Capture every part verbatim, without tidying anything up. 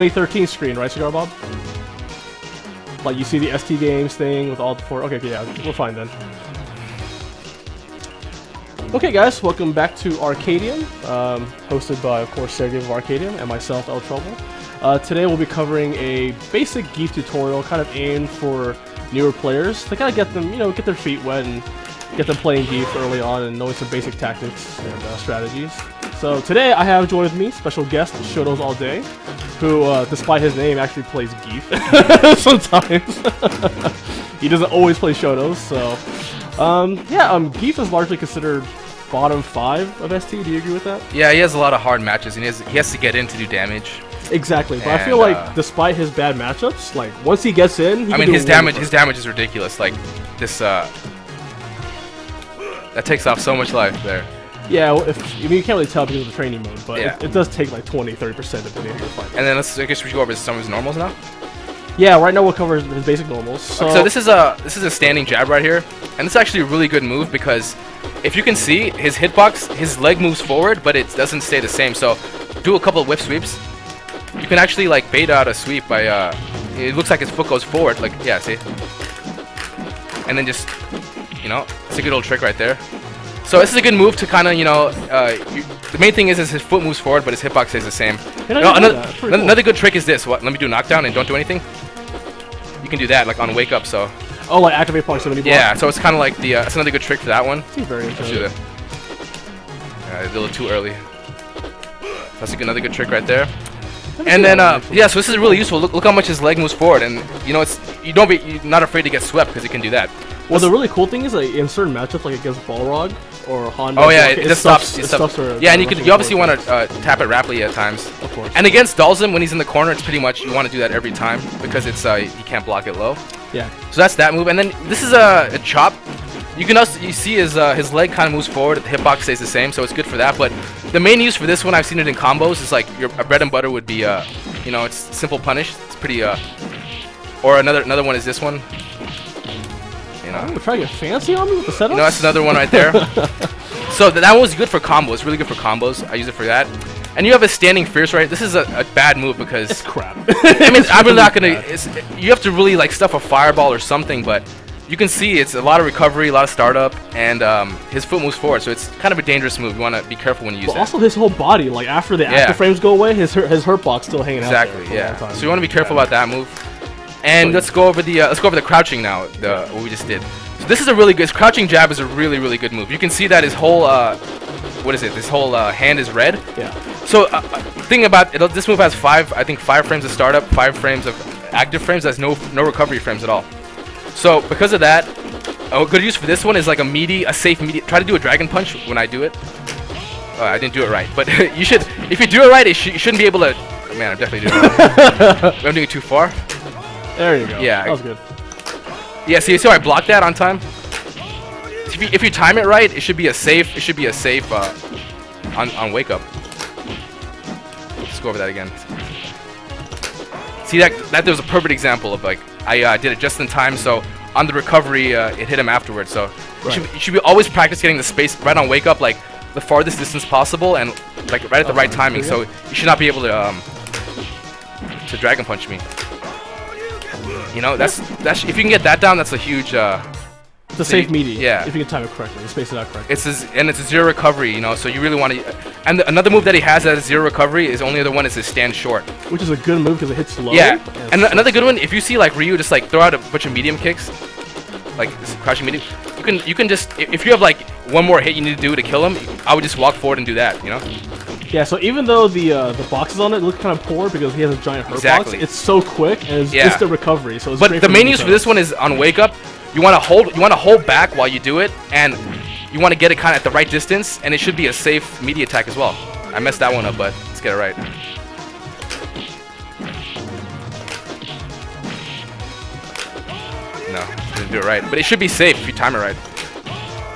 twenty thirteen screen, right, Cigar Bob? Like, you see the S T Games thing with all the four... Okay, okay, yeah, we're fine then. Okay, guys, welcome back to Arcadium, um, hosted by, of course, Sergio of Arcadium and myself, L Trouble. Uh, today we'll be covering a basic Zangief tutorial, kind of aimed for newer players to kind of get them, you know, get their feet wet and get them playing Zangief early on and knowing some basic tactics and uh, strategies. So today I have joined with me special guest Shotos Allday, who, uh, despite his name, actually plays Zangief sometimes. He doesn't always play Shotos, so um, yeah. Um, Zangief is largely considered bottom five of S T. Do you agree with that? Yeah, he has a lot of hard matches, and he has, he has to get in to do damage. Exactly, but and, I feel like uh, despite his bad matchups, like once he gets in, he I mean his damage, his damage is ridiculous. Like this, uh, that takes off so much life there. Yeah, if, I mean, you can't really tell because of the training mode, but yeah. it, it does take like twenty to thirty percent of the damage to fight. And then let's, I guess we should go over some of his normals now? Yeah, right now we'll cover his basic normals. So, okay, so this is a this is a standing jab right here, and it's actually a really good move because if you can see, his hitbox, his leg moves forward, but it doesn't stay the same, so do a couple of whip sweeps. You can actually like bait out a sweep by, uh, it looks like his foot goes forward, like, yeah, see? And then just, you know, it's a good old trick right there. So this is a good move to kind of, you know, uh, you, the main thing is, is his foot moves forward, but his hitbox stays the same. You know, another, cool. another good trick is this. What? Let me do knockdown and don't do anything. You can do that, like, on wake up, so. Oh, like activate proximity block? Yeah, so it's kind of like the, uh, it's another good trick for that one. Seems very interesting. Let's do that. Uh, a little too early. That's a good, another good trick right there. And then, uh, yeah, so this is really useful. Look, look how much his leg moves forward, and you know, it's you don't be you're not afraid to get swept because it can do that. Well, that's the really cool thing is, like, in certain matchups, like against Balrog or Honda. Oh yeah, it, it, it just stops. stops, it stops, stops yeah, and you can you obviously want to uh, tap it rapidly at times. Of course. And against Dhalsim, when he's in the corner, it's pretty much you want to do that every time because it's uh, you can't block it low. Yeah. So that's that move, and then this is a, a chop. You can also you see his uh, his leg kind of moves forward. The hitbox stays the same, so it's good for that. But the main use for this one, I've seen it in combos, is like your bread and butter would be, uh, you know, it's simple punish. It's pretty. Uh, or another another one is this one. You know, oh, try to get fancy on me with the setup. You know, that's another one right there. So that one was good for combos. Really good for combos. I use it for that. And you have a standing fierce, right? This is a, a bad move because it's crap. I mean, I'm really not gonna. It's, you have to really like stuff a fireball or something, but. You can see it's a lot of recovery, a lot of startup, and um, his foot moves forward, so it's kind of a dangerous move. You want to be careful when you use but it. Also, his whole body, like after the yeah. after frames go away, his his hurt box still hanging exactly, out. Exactly. Yeah. So you want to be careful yeah. about that move. And so, let's go over the uh, let's go over the crouching now. The what we just did. So this is a really good his crouching jab is a really really good move. You can see that his whole uh, what is it? This whole uh, hand is red. Yeah. So uh, thing about it, this move has five I think five frames of startup, five frames of active frames. That's no no recovery frames at all. So because of that, a good use for this one is like a meaty, a safe meaty. Try to do a dragon punch when I do it. Uh, I didn't do it right, but you should. If you do it right, it sh you shouldn't be able to. Oh, man, I'm definitely doing it right. I'm doing it too far. There you go. Yeah, that was good. Yeah, see, see how I blocked that on time. If you, if you time it right, it should be a safe. It should be a safe uh, on on wake up. Let's go over that again. See that that there was a perfect example of like. I uh, did it just in time, so on the recovery, uh, it hit him afterwards. So right. you, should, you should be always practice getting the space right on wake up, like the farthest distance possible, and like right at the uh, right timing. So you should not be able to um, to dragon punch me. You know, that's that's if you can get that down, that's a huge. Uh, it's a safe meaty. Yeah. If you can time it correctly, and space it out correctly. It's a, and it's a zero recovery, you know. So you really want to. And the, another move that he has that is zero recovery is only other one is his stand short, which is a good move because it hits low. Yeah, and, and another good one if you see like Ryu just like throw out a bunch of medium kicks, like this crouching medium. You can you can just if you have like one more hit you need to do to kill him, I would just walk forward and do that, you know. Yeah. So even though the uh, the boxes on it look kind of poor because he has a giant hurt exactly. box, it's so quick and it's yeah. just a recovery. So it's but the main use for this one is on wake up. You want to hold you want to hold back while you do it and. You want to get it kind of at the right distance, and it should be a safe meaty attack as well. I messed that one up, but let's get it right. No, didn't do it right. But it should be safe if you time it right.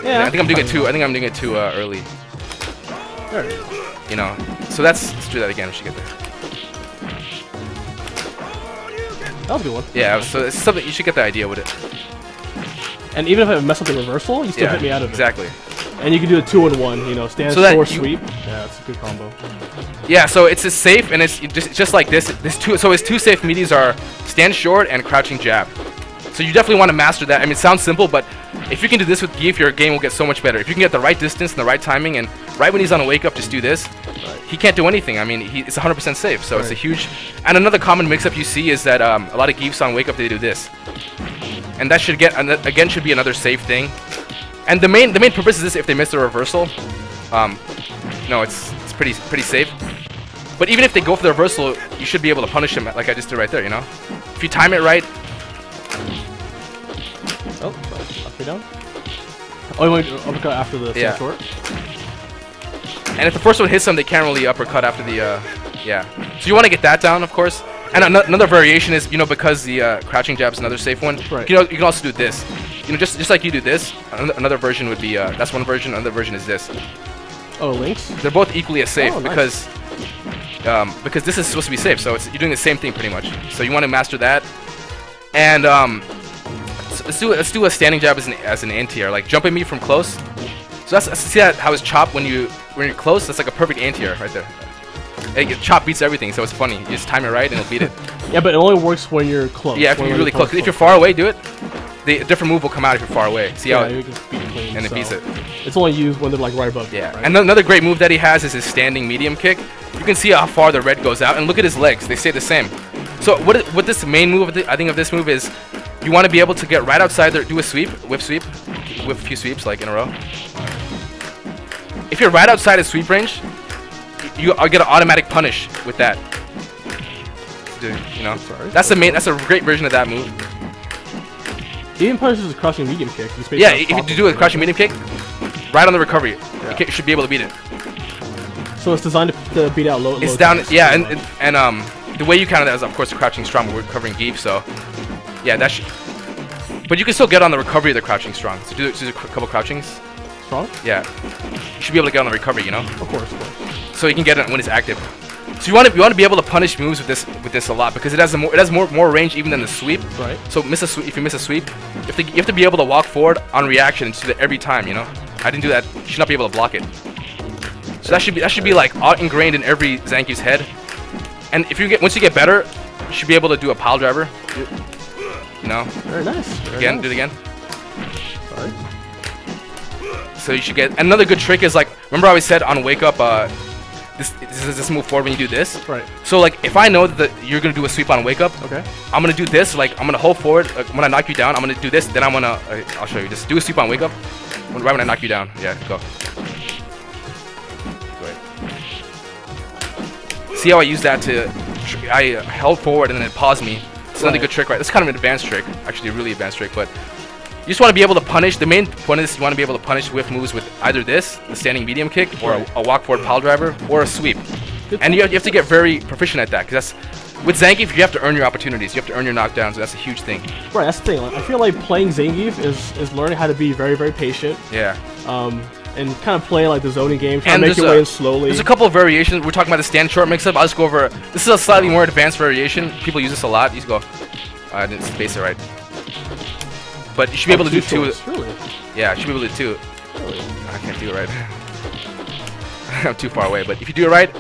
Yeah. I think I'm doing it too. I think I'm doing it too uh, early. There it is. You know. So that's let's do that again. We should get there. That was a good one. Yeah. So it's something you should get the idea with it. And even if I mess up the reversal, you still yeah, hit me out of it. Exactly. And you can do a two-on-one, you know, stand so store sweep. Yeah, that's a good combo. Yeah, so it's a safe, and it's just, just like this. This two, so his two safe meaties are stand short and crouching jab. So you definitely want to master that. I mean, it sounds simple, but if you can do this with Gief, your game will get so much better. If you can get the right distance and the right timing, and right when he's on a wake-up, just do this. Right. He can't do anything. I mean, he, it's one hundred percent safe, so right. It's a huge... And another common mix-up you see is that um, a lot of Giefs on wake-up, they do this. And that should get, again, should be another safe thing. And the main the main purpose is this: if they miss the reversal, um, no, it's it's pretty pretty safe. But even if they go for the reversal, you should be able to punish them, like I just did right there. You know, if you time it right. Oh, up or down? Oh, you want to uppercut after the yeah. short. And if the first one hits them, they can't really uppercut after the uh, yeah. So you want to get that down, of course. And an another variation is, you know, because the uh, crouching jab is another safe one. Right. You know, you can also do this. You know, just just like you do this, another version would be uh, that's one version. Another version is this. Oh, links. They're both equally as safe oh, nice. because um, because this is supposed to be safe. So it's, you're doing the same thing pretty much. So you want to master that. And um, so let's do let's do a standing jab as an as an anti-air, like jumping me from close. So that's, that's see that how it's chopped when you when you're close. That's like a perfect anti-air right there. It, chop beats everything, so it's funny. You just time it right and it'll beat it. Yeah, but it only works when you're close. Yeah, if you're really close. close. If you're far away, do it. A different move will come out if you're far away. See yeah, how it, beat it clean, and it so beats it. It's only used when they're like right above. Yeah. It, right? And another great move that he has is his standing medium kick. You can see how far the red goes out, and look at his legs; they stay the same. So what? What this main move I think of this move is, you want to be able to get right outside there, do a sweep, whip sweep, whip a few sweeps like in a row. If you're right outside of sweep range, you I'll get an automatic punish with that. Dude, you know, Sorry. that's the main. That's a great version of that move. Even punishes his crushing medium kick. Yeah, if you do a crushing medium kick, right on the recovery, yeah. you should be able to beat it. So it's designed to, to beat out low. It's low down. Yeah, and, and and um, the way you counter that is, of course, the crouching strong. We're covering Gief, so yeah, that should. But you can still get on the recovery of the crouching strong. So do, so do a couple crouchings. Strong. Yeah, you should be able to get on the recovery. You know. Of course. Of course. So you can get it when it's active. So you want to you want to be able to punish moves with this with this a lot because it has a more it has more more range even than the sweep. Right. So miss a if you miss a sweep, if you, you have to be able to walk forward on reaction and do that every time. You know, I didn't do that. You should not be able to block it. So that should be that should be like ingrained in every Zangief's head. And if you get once you get better, you should be able to do a pile driver. You know. Very nice. Very again, nice. do it again. Sorry. So you should get another good trick is like remember I always said on wake up. Uh, This, this is this move forward when you do this. Right. So like if I know that you're gonna do a sweep on wake up, okay. I'm gonna do this. Like I'm gonna hold forward. Like, when I knock you down, I'm gonna do this. Then I'm gonna uh, I'll show you. Just do a sweep on wake up. Right when I knock you down. Yeah. Go. Go ahead. See how I use that to I uh, held forward and then it paused me. It's another right. good trick, right? That's kind of an advanced trick, actually, a really advanced trick. But you just want to be able to punish. The main point is you want to be able to punish whiff moves with either this, the standing medium kick, or a, a walk forward pile driver, or a sweep. And you have, you have to get very proficient at that, because that's with Zangief you have to earn your opportunities. You have to earn your knockdowns. So that's a huge thing. Right, that's the thing. Like, I feel like playing Zangief is is learning how to be very very patient. Yeah. Um, and kind of play like the zoning game, try and to make your a, way in slowly. There's a couple of variations. We're talking about the stand short mix up. I'll just go over. This is a slightly more advanced variation. People use this a lot. You just go. I didn't space it right. But you should be able to do two. Really? Yeah, you should be able to do two. Really? I can't do it right. I'm too far away. But if you do it right,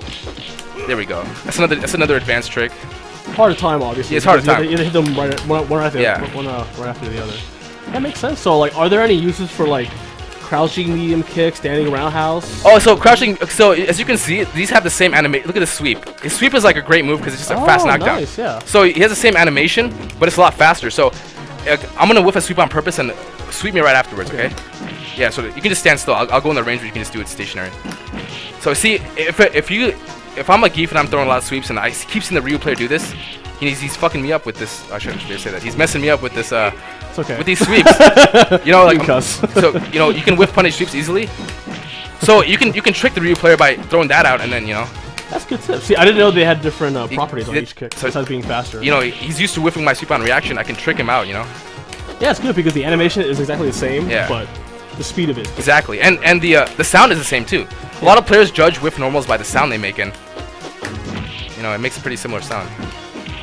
there we go. That's another. That's another advanced trick. Hard to time, obviously. Yeah, it's hard to time. You have to hit them right, one, one after, yeah. one, uh, right after the other. That makes sense. So, like, are there any uses for like crouching medium kick, standing roundhouse? Oh, so crouching. So as you can see, these have the same animation. Look at the sweep. His sweep is like a great move because it's just a oh, fast knockdown. Nice, yeah. So he has the same animation, but it's a lot faster. So. I'm gonna whiff a sweep on purpose and sweep me right afterwards, okay? okay? Yeah, so you can just stand still. I'll, I'll go in the range where you can just do it stationary. So see, if if you if I'm a Gief and I'm throwing a lot of sweeps and I keep seeing the Ryu player do this, he's he's fucking me up with this. I shouldn't say that. He's messing me up with this. Uh, it's okay. With these sweeps, you know, like I'm, so you know you can whiff punish sweeps easily. So you can you can trick the Ryu player by throwing that out and then you know. That's good tips. See, I didn't know they had different uh, properties it, on each kick, so besides being faster. You know, he's used to whiffing my sweep on reaction. I can trick him out, you know? Yeah, it's good because the animation is exactly the same, yeah. but the speed of it. Exactly. And and the uh, the sound is the same, too. Yeah. A lot of players judge whiff normals by the sound they make, and, you know, it makes a pretty similar sound.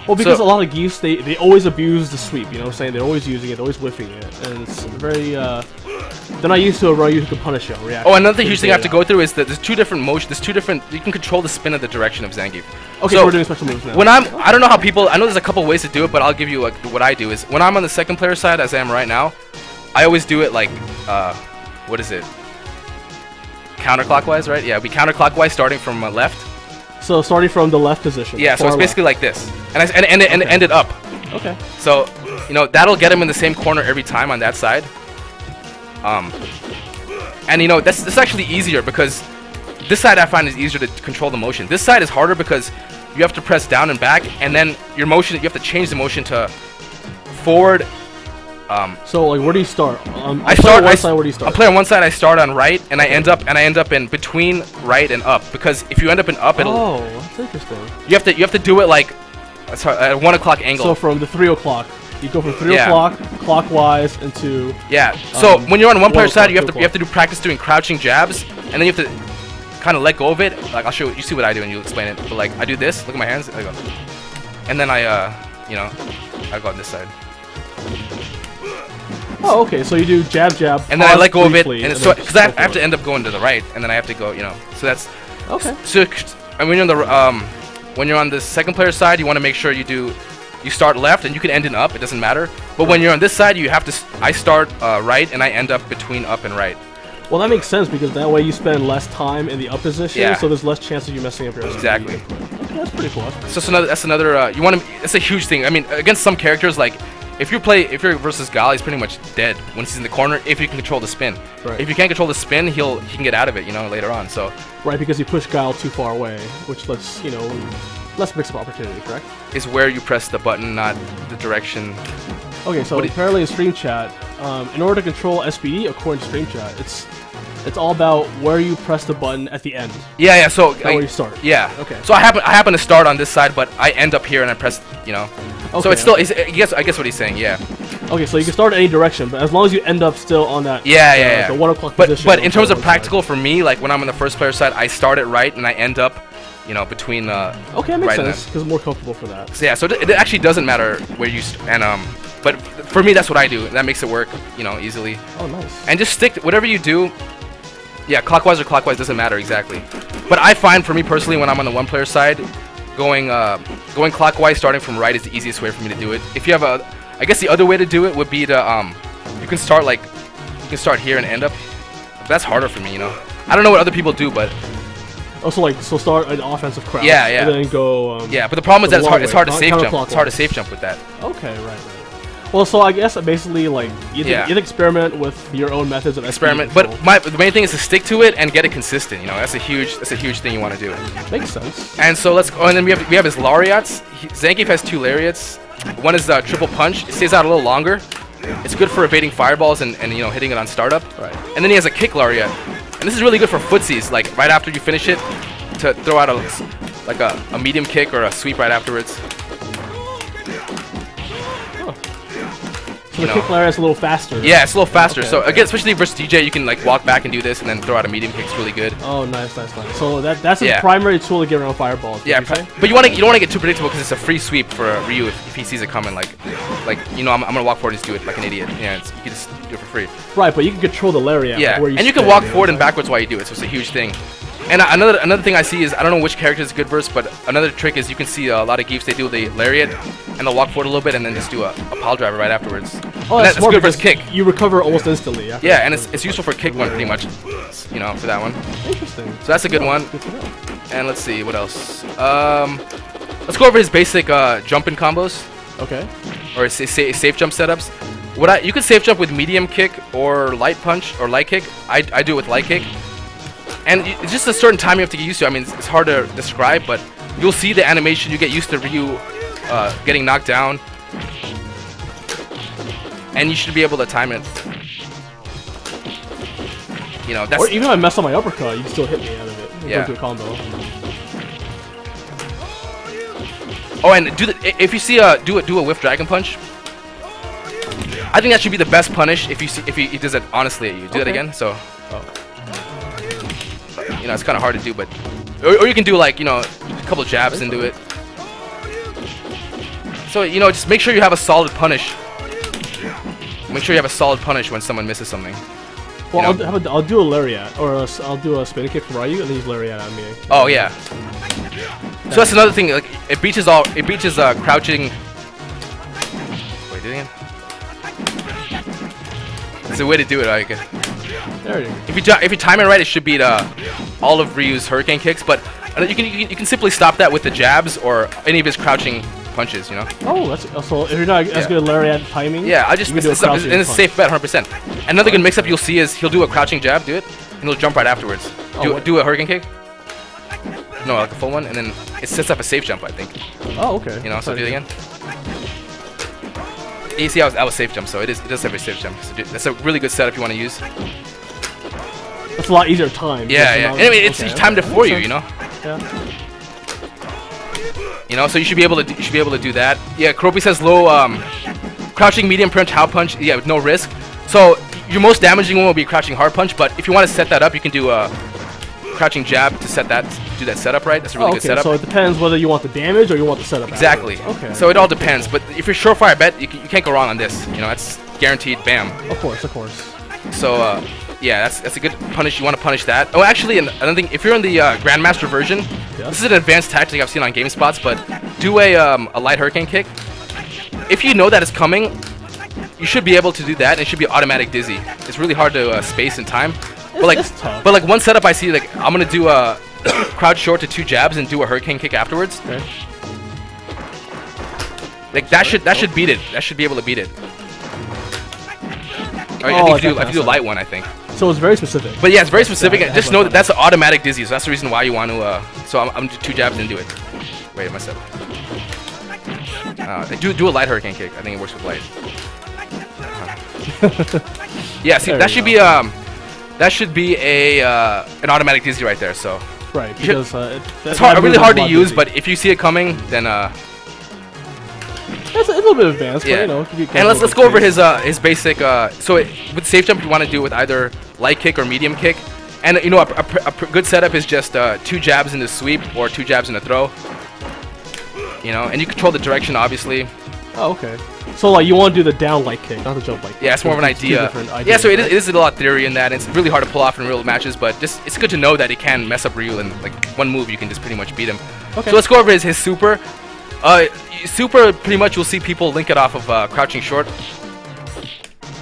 Well, because so, a lot of Giefs, they, they always abuse the sweep, you know what I'm saying? They're always using it, they're always whiffing it. And it's very... Uh, They're not used to it, bro. You can punish it. React. Oh, another huge thing I have to go through is that there's two different motion. There's two different. You can control the spin of the direction of Zangief. Okay, so so we're doing special moves now. When I'm, I don't know how people. I know there's a couple ways to do it, but I'll give you like what I do is when I'm on the second player side, as I am right now, I always do it like, uh, what is it? Counterclockwise, right? Yeah, we counterclockwise starting from my left. So starting from the left position. Yeah, so it's basically left. Like this, and I and and, and, okay. and it up. Okay. So, you know, that'll get him in the same corner every time on that side. Um, and you know, that's, that's actually easier because this side I find is easier to control the motion. This side is harder because you have to press down and back, and then your motion, you have to change the motion to forward. Um, so like, where do you start? Um, I start. On one I, side, where do you start? I play on one side. I start on right, and okay. I end up and I end up in between right and up because if you end up in up, it'll. Oh, that's interesting. You have to you have to do it like at one o'clock angle. So from the three o'clock. You go from three yeah. o'clock clockwise into yeah. So um, when you're on one player side, you have to you have to do practice doing crouching jabs, and then you have to kind of let go of it. Like I'll show you, you see what I do, and you'll explain it. But like I do this. Look at my hands. I go, and then I uh, you know, I go on this side. Oh, okay. So you do jab jab, and then I let go of it, and, and so because I, I have to end up going to the right, and then I have to go, you know. So that's okay. So and when you're on the um, when you're on the second player side, you want to make sure you do. You start left, and you can end in up. It doesn't matter. But when you're on this side, you have to. St I start uh, right, and I end up between up and right. Well, that makes sense because that way you spend less time in the up position, yeah. so there's less chance of you messing up your. Exactly. Okay, that's pretty cool. That's pretty so that's cool. another. That's another. Uh, you want to. It's a huge thing. I mean, against some characters, like if you play, if you're versus Guile, he's pretty much dead once he's in the corner. If you can control the spin. Right. If you can't control the spin, he'll he can get out of it, you know, later on. So. Right, because you push Guile too far away, which lets you know. Less mix of opportunity, correct? Is where you press the button, not the direction. Okay, so apparently in Stream Chat, um, in order to control S P E, according to Stream Chat, it's it's all about where you press the button at the end. Yeah, yeah. So I, where you start. Yeah. Okay. So I happen I happen to start on this side, but I end up here and I press, you know. Okay, so it's still. It's, I guess I guess what he's saying. Yeah. Okay, so you can start in any direction, but as long as you end up still on that. Yeah, uh, yeah, yeah. The one o'clock position. But in terms of practical, for me, like when I'm on the first player side, I start it right and I end up. You know, between uh, okay, it makes right sense because I'm more comfortable for that. So, yeah, so it actually doesn't matter where you st and um, but for me that's what I do. That makes it work, you know, easily. Oh, nice. And just stick whatever you do. Yeah, clockwise or clockwise doesn't matter exactly. But I find for me personally when I'm on the one-player side, going uh, going clockwise starting from right is the easiest way for me to do it. If you have a, I guess the other way to do it would be to um, you can start like, you can start here and end up. That's harder for me, you know. I don't know what other people do, but. Also, like, so start an offensive crouch. Yeah, yeah. And then go. Um, yeah, but the problem is that it's hard, it's hard to safe jump. It's hard to safe jump with that. Okay, right, right. Well, so I guess basically, like, you yeah. you'd experiment with your own methods of experiment. But my the main thing is to stick to it and get it consistent. You know, that's a huge that's a huge thing you want to do. Makes sense. And so let's. Oh, and then we have we have his lariats. He, Zangief has two lariats. One is the uh, triple punch. It stays out a little longer. It's good for evading fireballs and, and you know hitting it on startup. Right. And then he has a kick lariat. And this is really good for footsies, like right after you finish it, to throw out a like a, a medium kick or a sweep right afterwards. Oh. So you the know. Kick lariat's a little faster. Yeah, it's a little faster. Okay, so okay. Again, especially versus D J, you can like walk back and do this, and then throw out a medium kick's really good. Oh, nice, nice, nice. So that that's the yeah. primary tool to get around fireballs. Yeah, you but you want to you don't want to get too predictable because it's a free sweep for uh, Ryu if, if he sees it coming. Like like you know I'm, I'm gonna walk forward and just do it like an idiot. Yeah, it's, you can just do it for free. Right, but you can control the lariat. Yeah, like where you and you can walk forward and backwards while you do it, so it's a huge thing. And uh, another another thing I see is, I don't know which character is good versus, but another trick is you can see uh, a lot of Geefs, they do the lariat, and they'll walk forward a little bit and then just do a, a pile driver right afterwards. Oh, that's, that, that's good versus kick. You recover almost instantly. Yeah, yeah, and it's, it's useful for kick one pretty much, you know, for that one. Interesting. So that's a good yeah, one. Good to know. And let's see, what else? Um, let's go over his basic uh, jumping combos. Okay. Or his, his safe jump setups. What I, you can safe jump with medium kick or light punch or light kick. I, I do it with light kick. And it's just a certain time you have to get used to. I mean, it's, it's hard to describe, but you'll see the animation. You get used to Ryu uh, getting knocked down. And you should be able to time it. You know, that's... Or even if I mess up my uppercut, you can still hit me out of it. You'll yeah. Go to a combo. Oh, and do the, if you see a... Do a, do a whiff dragon punch. I think that should be the best punish if you see, if he, he does it honestly at you. Do okay. that again, so... Oh. You know, it's kind of hard to do, but... Or, or you can do, like, you know, a couple jabs and do it. So, you know, just make sure you have a solid punish. Make sure you have a solid punish when someone misses something. Well, I'll, how about, I'll do a lariat, or a, I'll do a spin kick from Ryu and leave lariat on me. Oh yeah. So that's another thing. Like it breaches all. It breaches uh, crouching. Wait, do it again. It's a way to do it. Like, there it is. If you if you time it right, it should beat uh, all of Ryu's hurricane kicks. But you can, you can you can simply stop that with the jabs or any of his crouching punches. You know. Oh, that's so. If you're not as yeah. good at lariat timing. Yeah, I just mix this up. And it's a safe bet, one hundred percent. Another good mix-up you'll see is he'll do a crouching jab, do it, and he'll jump right afterwards. Do oh, do a hurricane kick. No, like a full one, and then it sets up a safe jump, I think. Oh, okay. You know, so do it again. You see, I was, I was safe jump, so it is it does have a safe jump. So do, that's a really good setup you want to use. That's a lot easier time. Yeah, yeah. And I mean, it's okay, timed it for you, you know. Yeah. You know, so you should be able to do, you should be able to do that. Yeah, Kuroppi says low, um, crouching medium punch, how punch. Yeah, with no risk. So your most damaging one will be crouching hard punch, but if you want to set that up, you can do a crouching jab to set that. Do that setup right. That's a really oh, okay. good setup. So it depends whether you want the damage or you want the setup. Exactly. Afterwards. Okay. So it all depends. But if you're surefire bet, you, you can't go wrong on this. You know, that's guaranteed. Bam. Of course, of course. So uh, yeah, that's that's a good punish. You want to punish that. Oh, actually, another thing. If you're in the uh, Grandmaster version, yeah. this is an advanced tactic I've seen on GameSpots. But do a um, a light hurricane kick. If you know that it's coming, you should be able to do that. And it should be automatic dizzy. It's really hard to uh, space and time. But it's, like, it's tough. But like one setup I see, like I'm gonna do a. crouch short to two jabs and do a hurricane kick afterwards. Okay. Like that should that should beat it. That should be able to beat it. Or oh, I, think you do, I think you do a light one, I think. So it's very specific. But yeah, it's very specific. Yeah, just know that that's an automatic dizzy. So that's the reason why you want to. Uh, so I'm, I'm two jabs and do it. Wait, am I set? Uh, do do a light hurricane kick. I think it works with light. Huh. yeah, see that should, be, um, that should be a uh, an automatic dizzy right there. So. Right, because uh, it, it's hard, really hard to use, easy. But if you see it coming, then uh, that's a little bit advanced. Yeah, but, you know, it could be and let's let's go over his uh his basic uh. So it, with safe jump, you want to do it with either light kick or medium kick, and you know a, a, a good setup is just uh two jabs in the sweep or two jabs in a throw. You know, and you control the direction obviously. Oh, okay. So like you want to do the down light kick, not the jump light kick. Yeah, it's more of an idea. Yeah, so it is, it is a lot of theory in that, and it's really hard to pull off in real matches, but just it's good to know that it can mess up Ryu, and like one move you can just pretty much beat him. Okay. So let's go over his, his super. Uh, super, pretty much you'll see people link it off of uh, crouching short.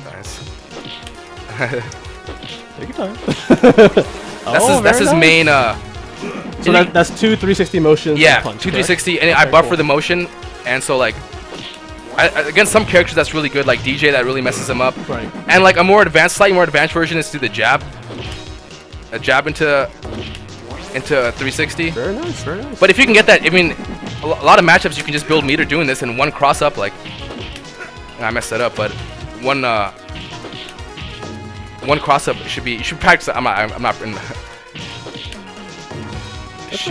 Nice. Take your time. that's oh, his, that's his nice. main... Uh, so that, that's two three sixty motions yeah, and punch, two three sixty, correct? And okay, I buffer cool. the motion, and so like... I, against some characters that's really good, like D J, that really messes them up. Right. And like a more advanced, slightly more advanced version is to the jab, a jab into into a three sixty. Very nice, very nice. But if you can get that, I mean, a lot of matchups you can just build meter doing this in one cross up. Like, I messed that up, but one uh, one cross up should be. You should practice. I'm not. I'm not. In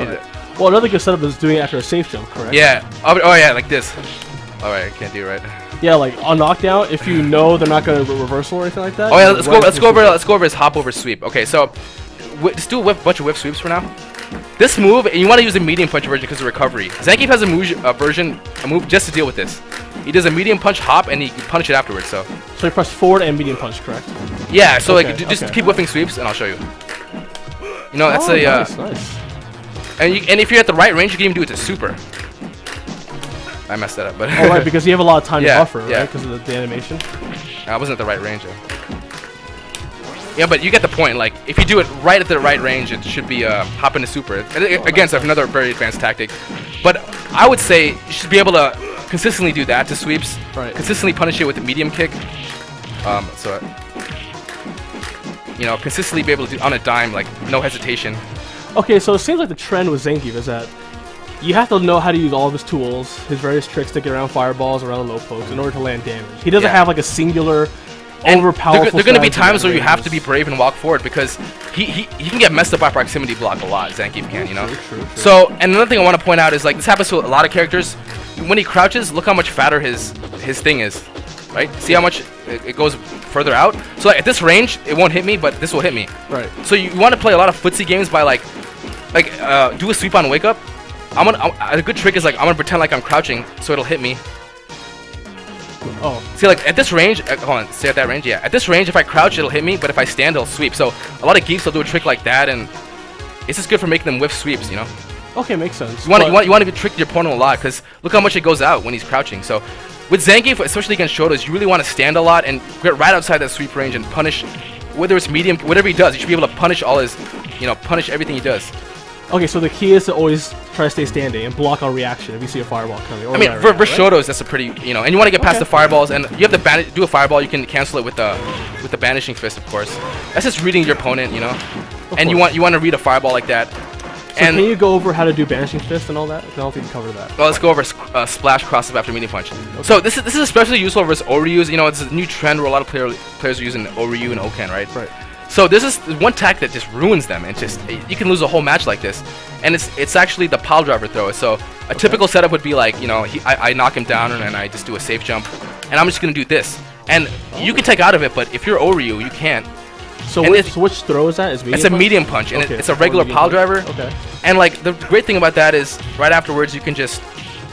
right. Well, another good setup is doing it after a safe jump, correct? Yeah. Oh, oh yeah, like this. Alright, I can't do it right. Yeah, like on knockdown, if you know they're not going to reversal or anything like that. Oh yeah, let's go. Let's go over. Let's go over his hop over sweep. Okay, so let's do a whip, bunch of whip sweeps for now. This move, and you want to use a medium punch version because of recovery. Zangief has a move, a version, a move just to deal with this. He does a medium punch hop and he punish it afterwards. So. So you press forward and medium punch, correct? Yeah. So okay, like, okay. just keep whipping sweeps, and I'll show you. You know, that's oh, a. Nice, uh, nice. And you, and if you're at the right range, you can even do it to super. I messed that up, but oh, right, because you have a lot of time yeah, to buffer, right? Yeah. Because of the, the animation. I wasn't at the right range. Though. Yeah, but you get the point. Like, if you do it right at the right range, it should be uh, hop into super. It, it, oh, again, so nice. Another very advanced tactic. But I would say you should be able to consistently do that to sweeps. Right. Consistently punish it with a medium kick. Um, so you know, consistently be able to do on a dime, like no hesitation. Okay, so it seems like the trend with Zangief is that. You have to know how to use all of his tools, his various tricks to get around fireballs, around low pokes, in order to land damage. He doesn't yeah. have like a singular, overpowerful. There are going to be times where you have to be brave and walk forward because he, he he can get messed up by proximity block a lot. Zangief can, you know. True, true, true. So, and another thing I want to point out is like this happens to a lot of characters. When he crouches, look how much fatter his his thing is, right? See how much it, it goes further out. So like, at this range, it won't hit me, but this will hit me. Right. So you want to play a lot of footsie games by like, like uh, do a sweep on wake up. I'm gonna, I'm, a good trick is like I'm gonna pretend like I'm crouching so it'll hit me. Oh. See, like, at this range, uh, hold on, stay at that range, yeah. At this range, if I crouch, it'll hit me, but if I stand, it'll sweep. So, a lot of geeks will do a trick like that, and it's just good for making them whiff sweeps, you know? Okay, makes sense. You want, you want, you want to trick your opponent a lot, because look how much it goes out when he's crouching. So, with Zangief, especially against Shotos, you really want to stand a lot and get right outside that sweep range and punish, whether it's medium, whatever he does, you should be able to punish all his, you know, punish everything he does. Okay, so the key is to always try to stay standing and block our reaction if you see a fireball coming. Or I mean, for, react, for Shotos, right? That's a pretty, you know, and you want to get past okay. the fireballs, and you have to ban do a fireball, you can cancel it with the with the Banishing Fist, of course. That's just reading your opponent, you know, of and course. you want you want to read a fireball like that. So and can you go over how to do Banishing Fist and all that? I don't think we covered that. Well, let's go over uh, Splash Cross-Up after Meaty Punch. Okay. So this is this is especially useful versus O-Ryu's. You know, it's a new trend where a lot of player, players are using O-Ryu and O-Ken, right? Right. So this is one tech that just ruins them. It's just you can lose a whole match like this, and it's it's actually the pile driver throw. So a okay. typical setup would be like, you know, he, I, I knock him down and, and I just do a safe jump, and I'm just gonna do this, and oh. you can take out of it, but if you're O-Ryu, you can't. So which, so which throw is that? Is medium it's punch? a medium punch, and okay. it, it's a regular pile driver. Okay. And like the great thing about that is right afterwards you can just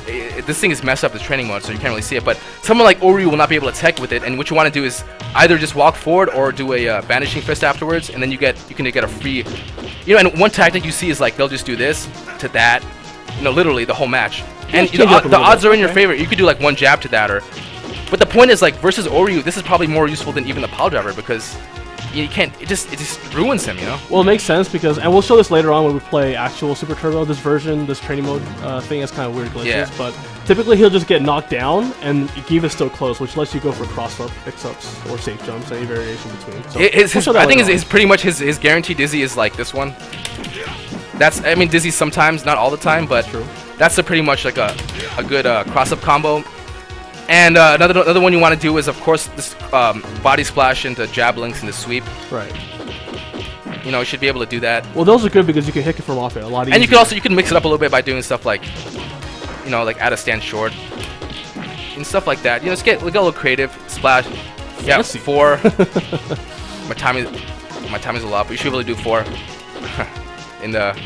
it, this thing is messed up, the training mode, so you can't really see it. But someone like O-Ryu will not be able to tech with it, and what you want to do is either just walk forward or do a uh, Banishing Fist afterwards, and then you get you can get a free, you know. And one tactic you see is like they'll just do this to that, you know, literally the whole match, and you know, the odds bit. are in okay. your favor. You could do like one jab to that, or but the point is like versus O-Ryu, this is probably more useful than even the pile driver because you can't. It just it just ruins him, you know. Well, it makes sense because, and we'll show this later on when we play actual Super Turbo. This version, this training mode uh, thing has kind of weird glitches, yeah. but typically he'll just get knocked down and Giv is still close, which lets you go for cross up, X ups, or safe jumps, any variation between. So it, his, we'll show that I think his, his pretty much his his guaranteed dizzy is like this one. That's I mean dizzy sometimes, not all the time, but that's, true. that's a pretty much like a a good uh, cross up combo. And uh, another another one you want to do is, of course, this um, body splash into jab links into sweep. Right. You know, you should be able to do that. Well, those are good because you can hit it from off it a lot easier. And you can also you can mix it up a little bit by doing stuff like, you know, like out of stand short and stuff like that. You know, just get, get a little creative. Splash. Yeah, Fancy. four. my time is my time is a lot, but you should be able to do four. In the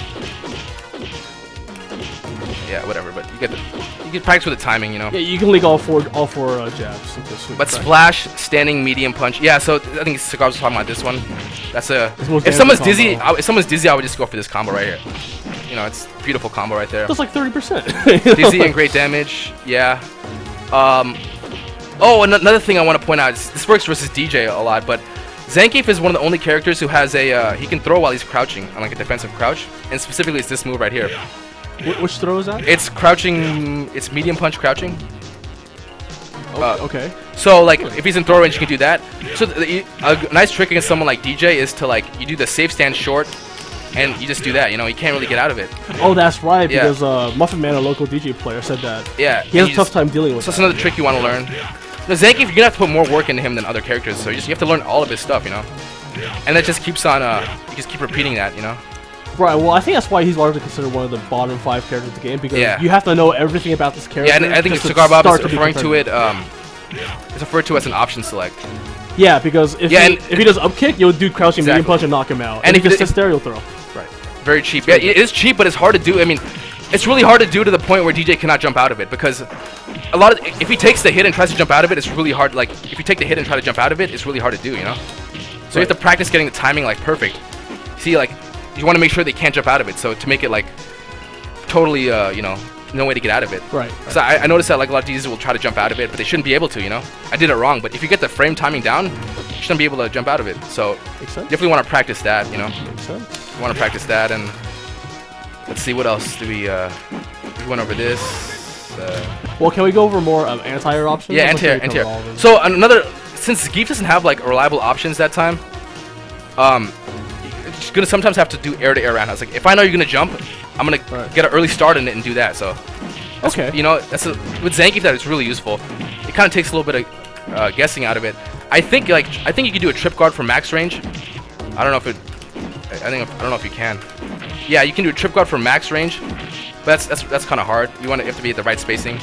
yeah, whatever. But you get the. You can practice with the timing, you know. Yeah, you can leak all four, all four uh, jabs. But practice. Splash, standing, medium punch. Yeah, so I think Cigar was talking about this one. That's a. If someone's dizzy, I, if someone's dizzy, I would just go for this combo right here. You know, it's a beautiful combo right there. That's like thirty percent. Dizzy and great damage. Yeah. Um. Oh, and another thing I want to point out is this works versus D J a lot, but Zangief is one of the only characters who has a uh, he can throw while he's crouching on like a defensive crouch, and specifically it's this move right here. Yeah. Wh which throw is that? It's crouching. It's medium punch crouching. Oh, uh, okay. So like, if he's in throw range, you can do that. So th a g nice trick against someone like D J is to like you do the safe stand short, and you just do that. You know, you can't really get out of it. Oh, that's right. Yeah. Because uh, Muffin Man, a local D J player, said that. Yeah. He has a tough time dealing with. So that. that's another trick you want to learn. Now, Zangief, you're gonna have to put more work into him than other characters. So you just you have to learn all of his stuff. You know, and that just keeps on. Uh, you just keep repeating that. You know. Right, well, I think that's why he's largely considered one of the bottom five characters of the game, because yeah. you have to know everything about this character. Yeah, and I think Cigar Bob is referring to it, um, it's referred to as an option select. Yeah, because if, yeah, he, if he does up kick, you'll do crouching exactly. medium punch and knock him out. And, and if he just sits there, you'll throw. Right. Very cheap. Yeah, it is cheap, but it's hard to do. I mean, it's really hard to do to the point where D J cannot jump out of it, because a lot of, if he takes the hit and tries to jump out of it, it's really hard, like, if you take the hit and try to jump out of it, it's really hard to do, you know? So right. you have to practice getting the timing, like, perfect. See, like, you want to make sure they can't jump out of it, so to make it like totally, uh, you know, no way to get out of it. Right. So right. I, I noticed that like a lot of D Js will try to jump out of it, but they shouldn't be able to, you know. I did it wrong, but if you get the frame timing down, you shouldn't be able to jump out of it. So definitely want to practice that, you know. Makes sense. You want to practice that, and let's see what else do we. Uh, we went over this. Uh, well, can we go over more um, anti-air options? Yeah, anti-air, anti-air. So another, since Zangief doesn't have like reliable options that time, um. gonna sometimes have to do air to air roundhouse. Like if I know you're gonna jump, I'm gonna right. get an early start in it and do that. So okay, you know, that's a, with Zangief that it's really useful. It kind of takes a little bit of uh, guessing out of it. I think like I think you could do a trip guard for max range. I don't know if it. I think I don't know if you can. Yeah, you can do a trip guard for max range, but that's that's, that's kind of hard. You want to have to be at the right spacing.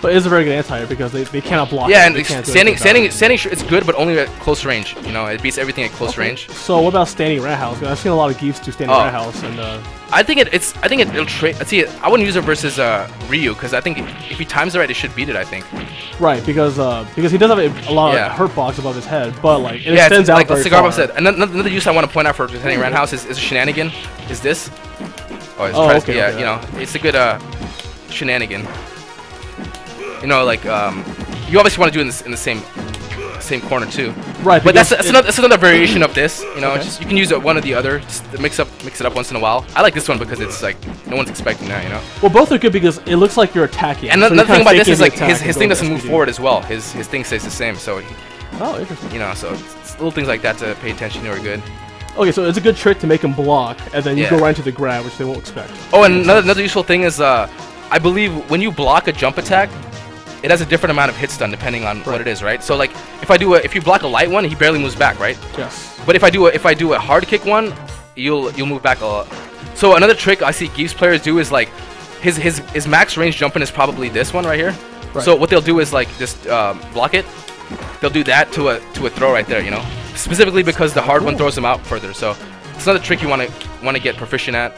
But it is a very good anti-air because they, they cannot block. Yeah, it. and standing, standing, standing, standing, it's good, but only at close range. You know, it beats everything at close okay. range. So what about standing rat house? I've seen a lot of geeks do standing oh. rat house, and uh, I think it, it's, I think it, it'll trade. See, I wouldn't use it versus uh, Ryu because I think if he times it right, it should beat it. I think. Right, because uh, because he does have a, a lot yeah. of hurt box above his head, but like it yeah, extends out like very Cigar Bob said. And another, another use I want to point out for standing rat house is, is a shenanigan. Is this? Oh, it's oh okay, yeah, okay, you okay. know, it's a good uh, shenanigan. You know, like um, you obviously want to do it in the, in the same same corner too. Right, but that's that's another, that's another variation of this. You know, okay. just, you can use it one or the other. Just mix up, mix it up once in a while. I like this one because it's like no one's expecting that. You know. Well, both are good because it looks like you're attacking. And so another thing about this is like his his thing doesn't move forward as well. His his thing stays the same. So. He, oh, interesting. You know, so it's, it's little things like that to pay attention to are good. Okay, so it's a good trick to make him block, and then you yeah. go right into the grab, which they won't expect. Oh, and another another useful thing is uh, I believe when you block a jump attack. It has a different amount of hit stun depending on right. what it is, right? So like, if I do a, if you block a light one, he barely moves back, right? Yes. But if I do a, if I do a hard kick one, you'll you'll move back a lot. So another trick I see Geef's players do is like, his his his max range jumping is probably this one right here. Right. So what they'll do is like just um, block it. They'll do that to a to a throw right there, you know. Specifically because the hard cool. one throws them out further. So it's another trick you want to want to get proficient at.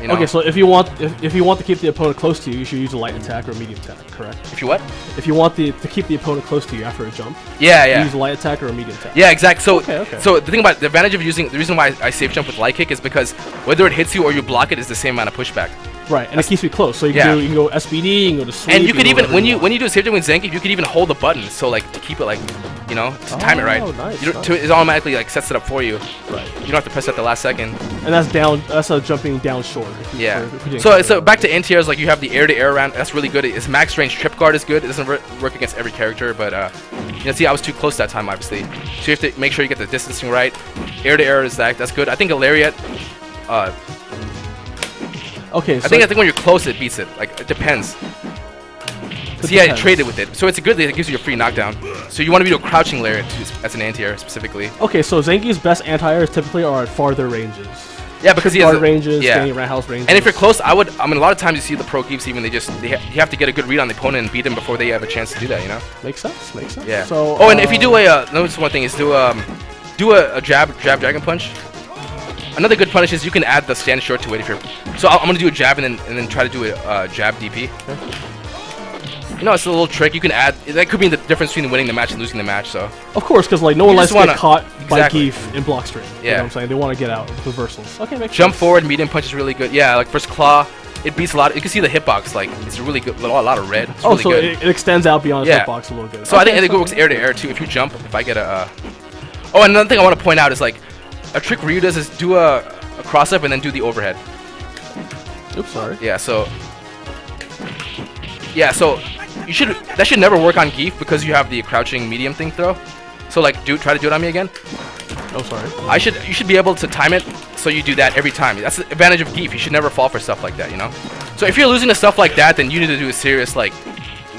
You know. Okay, so if you want if, if you want to keep the opponent close to you, you should use a light attack or a medium attack, correct? If you what? If you want the, to keep the opponent close to you after a jump, yeah, yeah, use a light attack or a medium attack. Yeah, exactly. So, okay, okay. so the thing about the advantage of using the reason why I safe jump with light kick is because whether it hits you or you block it is the same amount of pushback. Right, and that's it keeps you close. So you can, yeah. do, you can go S B D, you can go to sleep. And you could even when you, you when you do a safe jump with Zangief, you could even hold the button. So like to keep it like, you know, to oh, time it right. Nice, you don't, nice. to, it automatically like sets it up for you. Right. You don't have to press it at the last second. And that's down. That's a jumping down short. Yeah. Or, so so back to N T Rs, like you have the air to air round. That's really good. Its max range trip guard is good. It doesn't work against every character, but uh, you know, see, I was too close that time, obviously. So you have to make sure you get the distancing right. Air to air is that. That's good. I think a lariat. Uh, Okay, so I think I think when you're close, it beats it. Like it depends. It See, depends. I traded with it, so it's a good thing. It gives you a free knockdown. So you want to be a crouching layer as an anti-air specifically. Okay, so Zangief's best anti-airs typically are at farther ranges. Yeah, because he has ranges, yeah. standing roundhouse ranges. And if you're close, I would. I mean, a lot of times you see the pro Geefs even they just they ha you have to get a good read on the opponent and beat them before they have a chance to do that. You know. Makes sense. Makes sense. Yeah. So. Oh, and uh, if you do a uh, notice one thing is do um do a, a jab jab dragon punch. Another good punish is you can add the stand short to it if you're. So I'm gonna do a jab and then and then try to do a uh, jab D P. Okay. You know, it's a little trick. You can add that could be the difference between winning the match and losing the match. So of course, because like no one likes to get caught exactly. by Geef in block string. Yeah, you know what I'm saying they want to get out with reversals. Okay, make jump sense. forward, medium punch is really good. Yeah, like first claw, it beats a lot. You can see the hitbox like it's really good, a lot of red. It's oh, really so good. It, it extends out beyond yeah. his hitbox a little bit. So okay, I think I think it works air to air too. If you jump, if I get a. Uh... Oh, another thing I want to point out is like. A trick Ryu does is do a, a cross-up and then do the overhead. Oops, sorry. Yeah, so... Yeah, so... you should That should never work on Geef because you have the crouching medium thing throw. So, like, do try to do it on me again. Oh, sorry. I should... You should be able to time it so you do that every time. That's the advantage of Geef. You should never fall for stuff like that, you know? So, if you're losing to stuff like that, then you need to do a serious, like...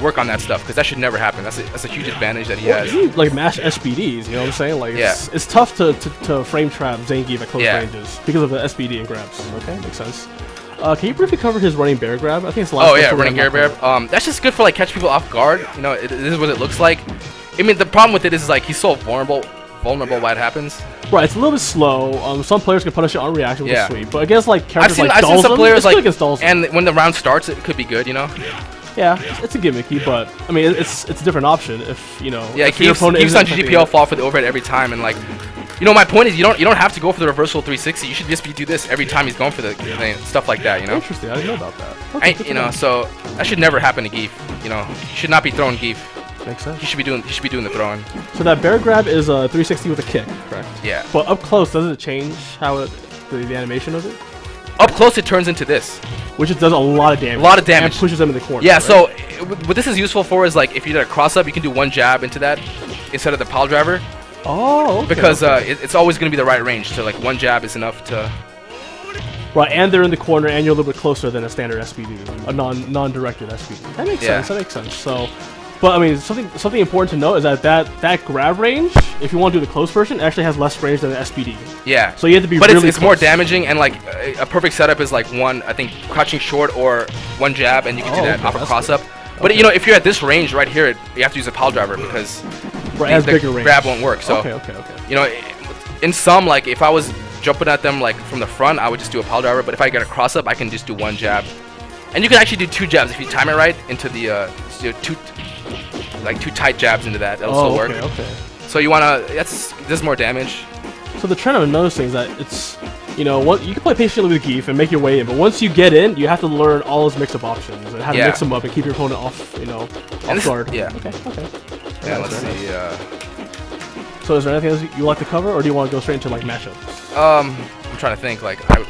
work on that stuff because that should never happen. That's a, that's a huge advantage that he well, has. He, like mash S P Ds, you know what I'm saying? Like yeah. it's, it's tough to, to, to frame trap Zangief at close yeah. ranges because of the S P D and grabs. Okay, makes sense. Uh, can you briefly cover his running bear grab? I think it's the last. Oh yeah, running bear grab. Um, that's just good for like catch people off guard. You know, it, this is what it looks like. I mean, the problem with it is like he's so vulnerable. Vulnerable why it happens. Right, it's a little bit slow. Um, some players can punish it on reaction with yeah. a sweep, but I guess like characters I've seen, like I've seen some players like and when the round starts, it could be good. You know. Yeah. Yeah, it's a gimmicky, but I mean, it's it's a different option if you know. Yeah, keeps on G G P O fall for the overhead every time, and like, you know, my point is you don't you don't have to go for the reversal three sixty. You should just be do this every time he's going for the thing, stuff like that, you know. Interesting, I didn't know about that. I, you know, so that should never happen to Geef. You know, he should not be throwing Geef. Makes sense. He should be doing he should be doing the throwing. So that bear grab is a three sixty with a kick, correct? Yeah. But up close, doesn't it change how it, the, the animation of it? Up close, it turns into this, which it does a lot of damage. A lot of damage. And pushes them in the corner. Yeah. Right? So it, what this is useful for is like if you did a cross up, you can do one jab into that instead of the pile driver. Oh. Okay, because okay. Uh, it, it's always going to be the right range. So like one jab is enough to. Right, and they're in the corner, and you're a little bit closer than a standard S P D, a non non directed S P D. That makes yeah. sense. That makes sense. So, but I mean something something important to note is that that that grab range, if you want to do the close version, it actually has less range than the S P D. Yeah. So you have to be but really But it's, it's more damaging, and like a, a perfect setup is like one, I think, crouching short or one jab, and you can oh, do that okay, off a cross-up. But okay. you know, if you're at this range right here, you have to use a pile driver because the, the grab won't work. So, okay, okay, okay. you know, in some, like if I was jumping at them like from the front, I would just do a pile driver. But if I get a cross up, I can just do one jab, and you can actually do two jabs if you time it right into the uh, you know, two like two tight jabs into that. That'll oh, still work. Okay, okay. So you wanna that's there's more damage. So the trend I'm noticing is that it's, you know, what you can play patiently with Geef and make your way in, but once you get in, you have to learn all his mix-up options and how yeah. to mix them up and keep your opponent off, you know, off guard. Yeah. Okay. Okay. Yeah. Let's see. Uh... So is there anything else you like to cover, or do you want to go straight into like matchups? Um, I'm trying to think. Like, I...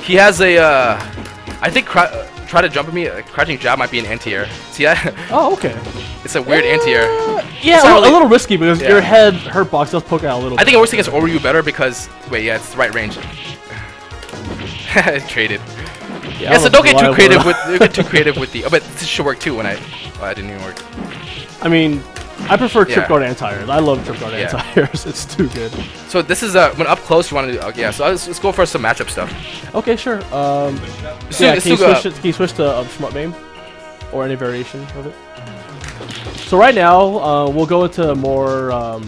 he has a. Uh, I think cr try to jump at me. Uh, crouching jab might be an anti-air. See that? Oh, okay. It's a weird uh, anti-air. Yeah, it's a, really, a little risky because yeah. your head hurt box does poke out a little. I bit. think it works against Oryu better because wait, yeah, it's the right range. Traded. Yeah, yeah so don't get too creative with don't get too creative with the. Oh, but this should work too. When I, well, I didn't even work. I mean, I prefer trip yeah. guard anti-airs. I love trip guard yeah. anti-airs. It's too good. So this is uh, when up close you want to do. Uh, yeah. So let's, let's go for some matchup stuff. Okay, sure. Um, so, yeah, can you, switch it, can you switch to uh, Schmutt Mame or any variation of it? So right now, uh, we'll go into more um,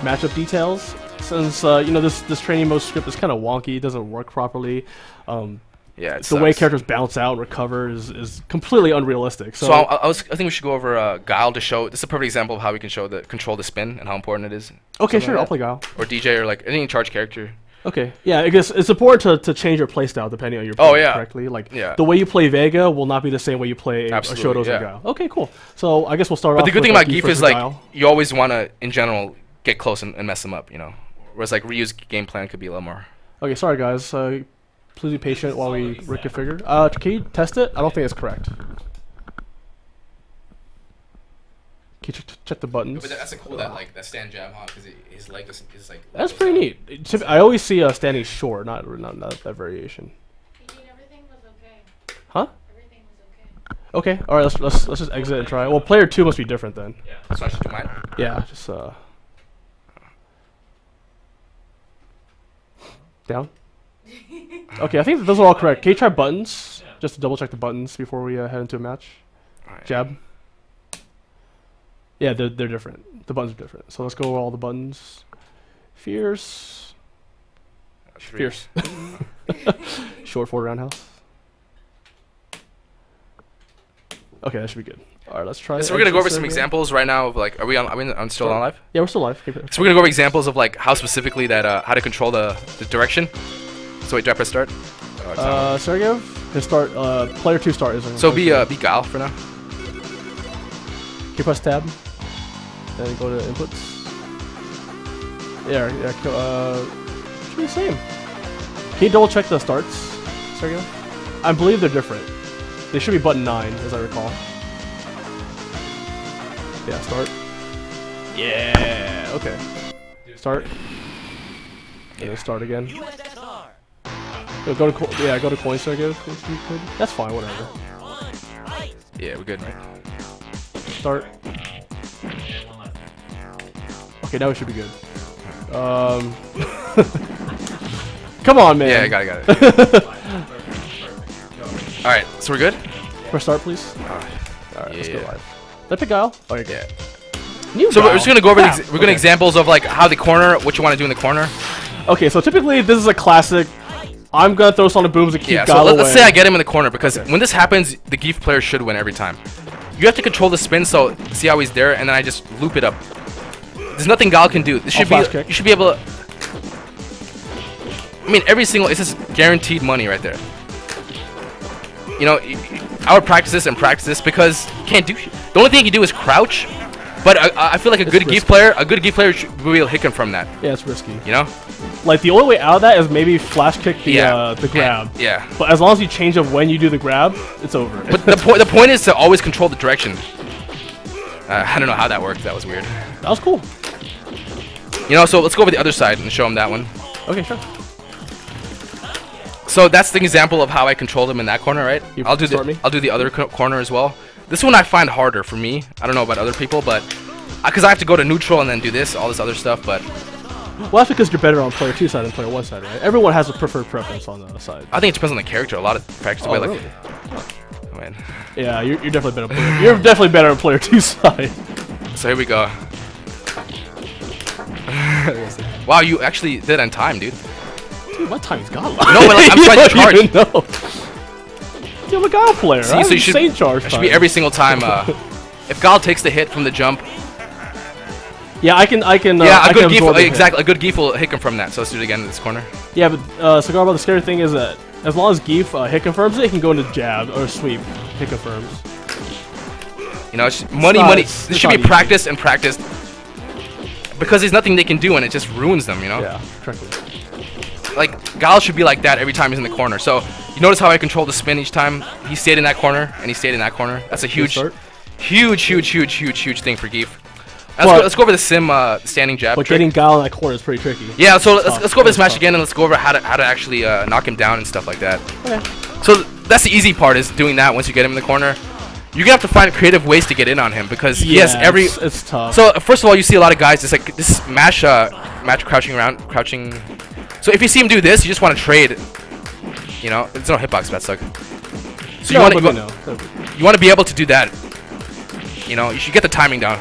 matchup details, since uh, you know this this training mode script is kind of wonky. It doesn't work properly. Um, yeah, the sucks. way characters bounce out, recover is, is completely unrealistic. So, so I, I, was, I think we should go over uh, Guile to show. This is a perfect example of how we can show the control the spin and how important it is. Okay, Something sure, like I'll play Guile. Or D J or like any charge character. Okay, yeah, I guess it's important to, to change your playstyle depending on your playstyle oh, yeah. correctly. Like, yeah. the way you play Vega will not be the same way you play Absolutely, Shotos yeah. and Guile. Okay, cool. So, I guess we'll start but off with... But the good thing about Geef is, like, Guile. you always want to, in general, get close and, and mess them up, you know? Whereas, like, Ryu's game plan could be a little more... Okay, sorry, guys. Uh, please be patient while we reconfigure. Uh, can you test it? I don't think it's correct. Can you ch check the buttons? But that's a cool that like that stand jab, huh? Because his leg is, is like. That's pretty neat. It's, I always see a uh, standing short, not not not that variation. You mean everything was okay. Huh? Everything was okay. Okay. All right. Let's let's let's just exit and try. Well, player two must be different then. Yeah. So I should do mine. Yeah. Just uh. Down. Okay. I think those are all correct. Can you try buttons? Yeah. Just to double check the buttons before we uh, head into a match. All right. Jab. Yeah, they're, they're different. The buttons are different. So let's go over all the buttons. Fierce. Uh, Fierce. Short forward roundhouse. Okay, that should be good. All right, let's try. So we're going to go over some examples right now of like, are we on, are we on still on live? Yeah, we're still live. So we're going to go over examples of like how specifically that, uh, how to control the, the direction. So wait, do I press start? Oh, uh, Sergio, his start, uh, player two start is. So be, uh, be Guile for now. Can you press tab? Then go to inputs. Yeah, yeah, uh, should be the same. Can you double check the starts, Sergio? I believe they're different. They should be button nine, as I recall. Yeah, start. Yeah, okay. Start. Yeah, yeah start again. Yo, go to yeah, go to coin, Sergio. That's fine, whatever. Yeah, we're good, right? Start. Okay, now we should be good. Um, come on, man. Yeah, I got it, got it. All right, so we're good? Press start, please. All right, all right yeah, let's yeah. go live. Let's pick Guile. Oh, you're good. Yeah. So Guile. we're just gonna go over yeah. the exa we're okay. gonna examples of like how the corner, what you want to do in the corner. Okay, so typically this is a classic. I'm gonna throw some on the booms and keep yeah, Guile so let, away. Let's say I get him in the corner because okay. when this happens, the Geef player should win every time. You have to control the spin, so see how he's there, and then I just loop it up. There's nothing Guile can do. This should be kick. You should be able to. I mean, every single it's just guaranteed money right there. You know, I would practice this and practice this because you can't do. The only thing you can do is crouch, but I, I feel like a it's good Geef player, a good Geef player should be able to hit him from that. Yeah, it's risky. You know, like the only way out of that is maybe flash kick the yeah. uh, the grab. Yeah. But as long as you change up when you do the grab, it's over. But the point the point is to always control the direction. Uh, I don't know how that worked. That was weird. That was cool. You know, so let's go over the other side and show him that one. Okay, sure. So that's the example of how I controlled him in that corner, right? You I'll do the me? I'll do the other co corner as well. This one I find harder for me. I don't know about other people, but because I, I have to go to neutral and then do this, all this other stuff, but. Well, that's because you're better on player two side than player one side, right? Everyone has a preferred preference on the other side. I think it depends on the character. A lot of practice. Oh, way, really? like, man. Yeah, you're, you're definitely better player. You're definitely better at player two side. So here we go. Wow, you actually did on time, dude. Dude, my time's gone. No, but like, I'm trying to charge. No. Yeah, I'm a Guile player. See, I so you should, I should time. be every single time. Uh, if Guile takes the hit from the jump. Yeah, I can. I can. Uh, yeah, a I good Gief. Exactly, hit. a good Gief will hick him from that. So let's do it again in this corner. Yeah, but uh, Cigar Bob, the scary thing is that as long as Gief uh, hit confirms it, he can go into jab or sweep. Hit confirms. You know, it's money, it's money. Not, this should be easy. practiced and practiced. Because there's nothing they can do, and it just ruins them, you know? Yeah, correctly. Like, Guile should be like that every time he's in the corner. So, you notice how I control the spin each time? He stayed in that corner, and he stayed in that corner. That's a huge, huge, huge, huge, huge, huge thing for Gief. Let's, well, go, let's go over the sim uh, standing jab But trick. Getting Guile in that corner is pretty tricky. Yeah, so let's, let's go over this match again, and let's go over how to, how to actually uh, knock him down and stuff like that. Okay. So, that's the easy part, is doing that once you get him in the corner. You're going to have to find creative ways to get in on him because yeah, he has every... It's, it's tough. So, uh, first of all, you see a lot of guys just like this mash, uh, match crouching around, crouching... So, if you see him do this, you just want to trade. You know, it's no hitbox, that suck. So, no, you want to you want to be able to do that. You know, you should get the timing down.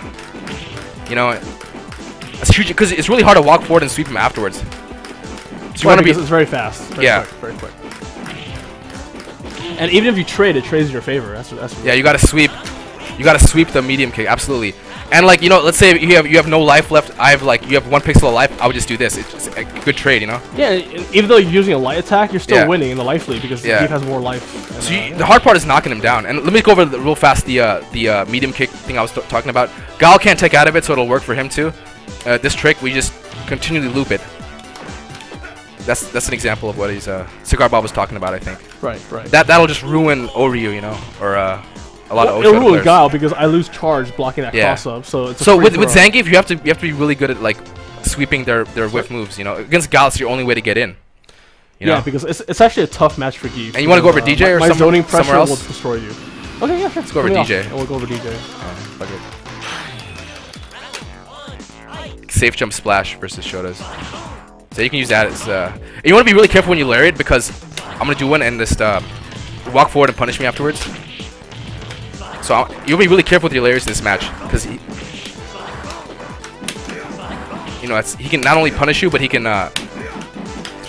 You know, that's huge because it's really hard to walk forward and sweep him afterwards. So you want to be... It's very fast. Very yeah. Quick, very quick. And even if you trade, it trades in your favor. That's, that's yeah, you gotta sweep. You gotta sweep the medium kick, absolutely. And like you know, let's say you have you have no life left. I have like you have one pixel of life. I would just do this. It's just a good trade, you know. Yeah, even though you're using a light attack, you're still yeah. winning in the life lead because yeah. Gief has more life. So you, uh, yeah. the hard part is knocking him down. And let me go over the, real fast the uh, the uh, medium kick thing I was talking about. Guile can't take out of it, so it'll work for him too. Uh, this trick, we just continually loop it. That's that's an example of what he's uh, Cigar Bob was talking about, I think. Right, right. That that'll just ruin Ryu, you know, or uh, a lot well, of. It'll ruin players. Guile because I lose charge blocking that yeah. cross up, so it's. A so with with Zangief, you have to you have to be really good at like sweeping their their whiff moves, you know. Against Guile, it's your only way to get in. You yeah, know? Because it's it's actually a tough match for Gief. And you want to go over uh, D J or my, my zoning pressure somewhere else? will destroy you. Okay, yeah, sure. Let's go over D J. And we'll go over D J. Oh, okay. Safe jump splash versus Shotos. So you can use that as, uh... And you want to be really careful when you layer it because I'm going to do one and just, uh... walk forward and punish me afterwards. So I'll, you'll be really careful with your layers in this match because he... You know, it's, he can not only punish you, but he can, uh...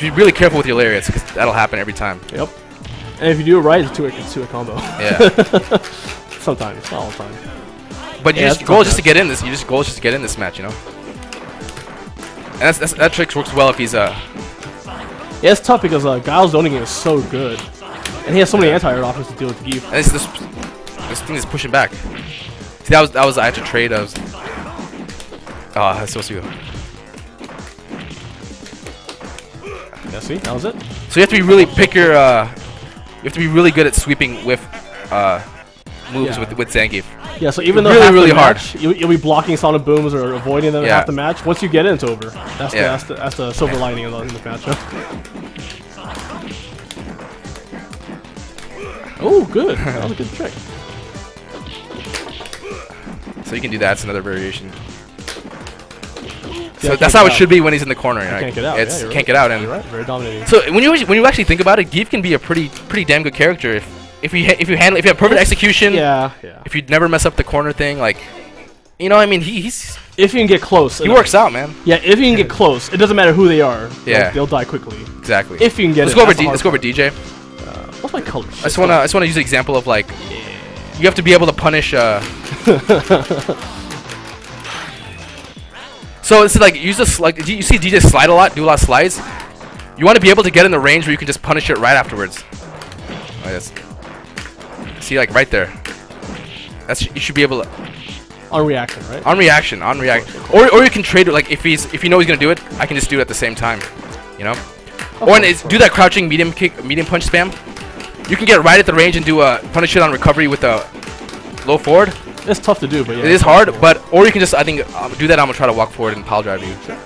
be really careful with your layers because that'll happen every time. Yep. And if you do it right, it's two-hit two-hit combo. Yeah. Sometimes. Not all the time. But your yeah, goal is just to get in this. Your goal is just to get in this match, you know? And that's, that's, that trick works well if he's uh. Yeah, it's tough because uh, Guile's zoning game is so good, and he has so many anti-air options to deal with Gief. And it's this, this thing is pushing back. See, that was that was I had to trade. I was. Ah, oh, that's supposed to be. Yeah, see, that was it. So you have to be really pick your. Uh, you have to be really good at sweeping with, uh, moves yeah. with with Zangief. Yeah, so even though really, half really the hard. Match, you'll, you'll be blocking solid booms or avoiding them yeah. half the match. Once you get in, it's over. That's yeah. the that's the, that's the silver lining in the, in the matchup. Oh, good! That was a good trick. So you can do that. It's another variation. Yeah, so that's how it out. should be when he's in the corner. You know? Can't get out. It's yeah, can't right. get out, and right. very dominating. So when you when you actually think about it, Gief can be a pretty pretty damn good character if. If you ha if you handle if you have perfect execution, yeah, yeah. If you never mess up the corner thing, like, you know, I mean, he, he's if you can get close, he works out, man. Yeah, if you can get close, it doesn't matter who they are. Yeah, like, they'll die quickly. Exactly. If you can get, let's it, go over. Let's part. go over D J. Uh, what's my color? I just wanna I just wanna use an example of like, yeah. you have to be able to punish. Uh, so it's like use this like you see D J slide a lot, do a lot of slides. You want to be able to get in the range where you can just punish it right afterwards. Oh yes. See, like right there. That's you should be able to. On reaction, right? On reaction, on reaction. Or, or you can trade it. Like if he's, if you know he's gonna do it, I can just do it at the same time, you know. Okay, or and do that crouching medium kick, medium punch spam. You can get right at the range and do a punish it on recovery with a low forward. It's tough to do, but yeah. It is hard, but or you can just I think um, do that. I'm gonna try to walk forward and pile drive you. Sure.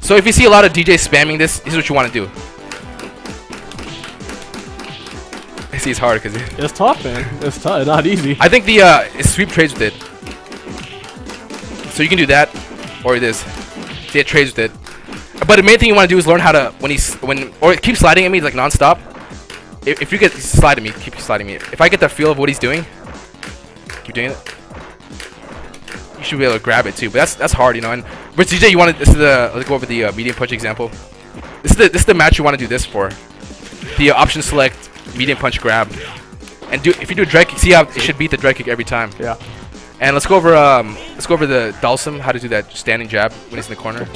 So if you see a lot of D Js spamming this, here's what you want to do. It's hard because it's tough, man. It's tough, not easy. I think the uh, sweep trades with it, so you can do that, or this. See, it trades with it. But the main thing you want to do is learn how to when he's when or it keeps sliding at me like nonstop. If, if you get sliding me, keep sliding me. If I get the feel of what he's doing, keep doing it. You should be able to grab it too, but that's that's hard, you know. And but D J, you want to, this is the, let's go over the uh, medium punch example. This is the this is the match you want to do this for. The uh, option select, medium punch grab, and do if you do a drag kick, see how it should beat the drag kick every time. Yeah. And let's go over um let's go over the Dhalsim, how to do that standing jab when he's in the corner.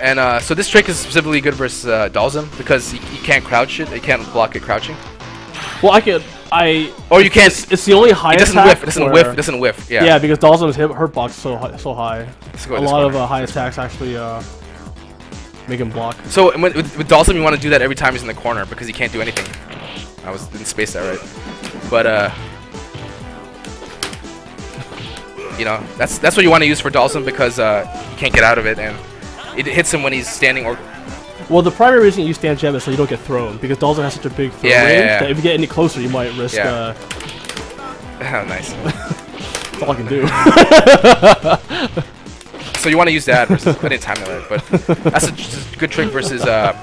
And uh, so this trick is specifically good versus uh, Dhalsim because you, you can't crouch it, you can't block it crouching. Well, I could, I. Or you can't. It's, it's the only high. It doesn't whiff. It doesn't whiff. It doesn't whiff. Yeah. Yeah, because Dhalsim's hip hurtbox is so high, so high. A lot corner. of uh, high attacks actually uh, make him block. So with, with, with Dhalsim, you want to do that every time he's in the corner because he can't do anything. I was didn't space that right, but uh, you know that's that's what you want to use for Dhalsim because uh, you can't get out of it and. It hits him when he's standing or... Well, the primary reason you stand jab is so you don't get thrown, because Dhalsim has such a big throw yeah, range yeah, yeah. that if you get any closer, you might risk... Yeah. Uh, oh, nice. That's all I can do. So you want to use that versus... I didn't time that, but that's a, just a good trick versus... Uh,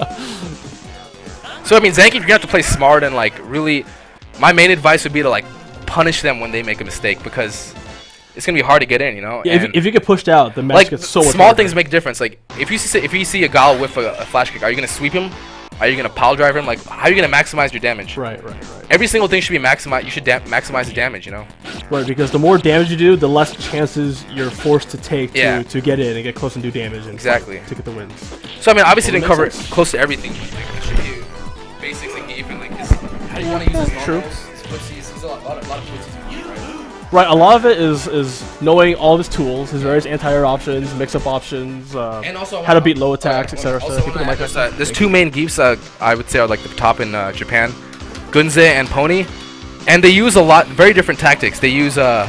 so, I mean, Zangief, you're going to have to play smart and, like, really... My main advice would be to, like, punish them when they make a mistake, because... It's gonna be hard to get in, you know. Yeah, if you, if you get pushed out, the match like, gets so. Small things make a difference. Like if you see if you see a Guile with a, a flash kick, are you gonna sweep him? Are you gonna pile drive him? Like how are you gonna maximize your damage? Right, right, right. Every single thing should be maximized. You should da maximize the damage, you know. Right, because the more damage you do, the less chances you're forced to take yeah. to to get in and get close and do damage and exactly to get the wins. So I mean, obviously well, didn't cover sense. close to everything. Like, should you basically even like this? How do you yeah, want to use this? True. Pussies, there's a lot, a lot, a lot of pussies. Right, a lot of it is is knowing all of his tools, his various anti-air options, mix-up options, uh, and also how to beat low attacks, et cetera. Uh, there's two main geeks uh, I would say are like the top in uh, Japan, Gunze and Pony, and they use a lot very different tactics. They use uh,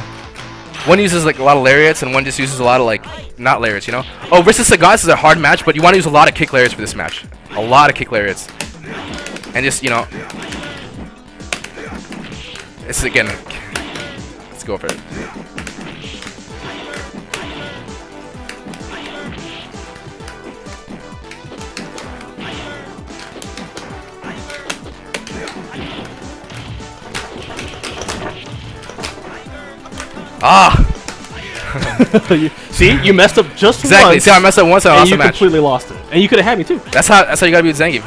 one uses like a lot of lariats and one just uses a lot of like not lariats, you know. Oh, versus Sagat is a hard match, but you want to use a lot of kick lariats for this match, a lot of kick lariats, and just you know, it's again. Go for it. Ah! you, see, you messed up just exactly. once. See, I messed up once. And I lost and you the match. completely lost it, and you could have had me too. That's how. That's how you gotta be with Zangief.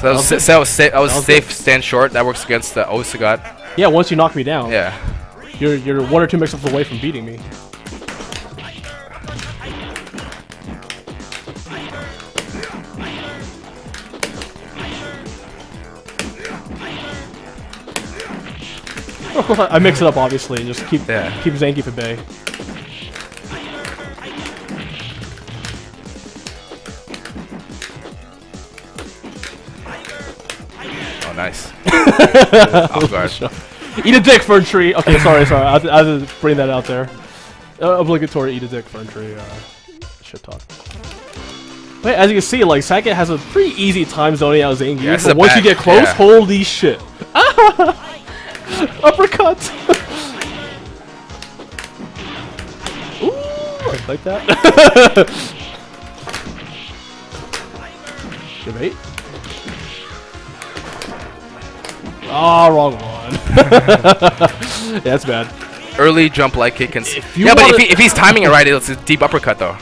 So I was, so I was, sa I was, was safe, good. stand short. That works against the O Sagat. Yeah, once you knock me down. Yeah. You're you're one or two mix-ups away from beating me. Of course, I, I mix it up obviously and just keep yeah. keep Zangief at bay. Nice. Off guard. Eat a dick, fern tree. Okay, sorry, sorry. I had to bring that out there. Uh, obligatory eat a dick, fern tree. Uh, shit talk. But as you can see, like Sagat has a pretty easy time zoning out Zangief. Yeah, but once back. you get close, yeah. holy shit! Uppercut. Ooh, I like that. Good bait. Oh, wrong one. Yeah, that's bad. Early jump like kick and if you yeah, but if, he, if he's timing it right, it's a deep uppercut though.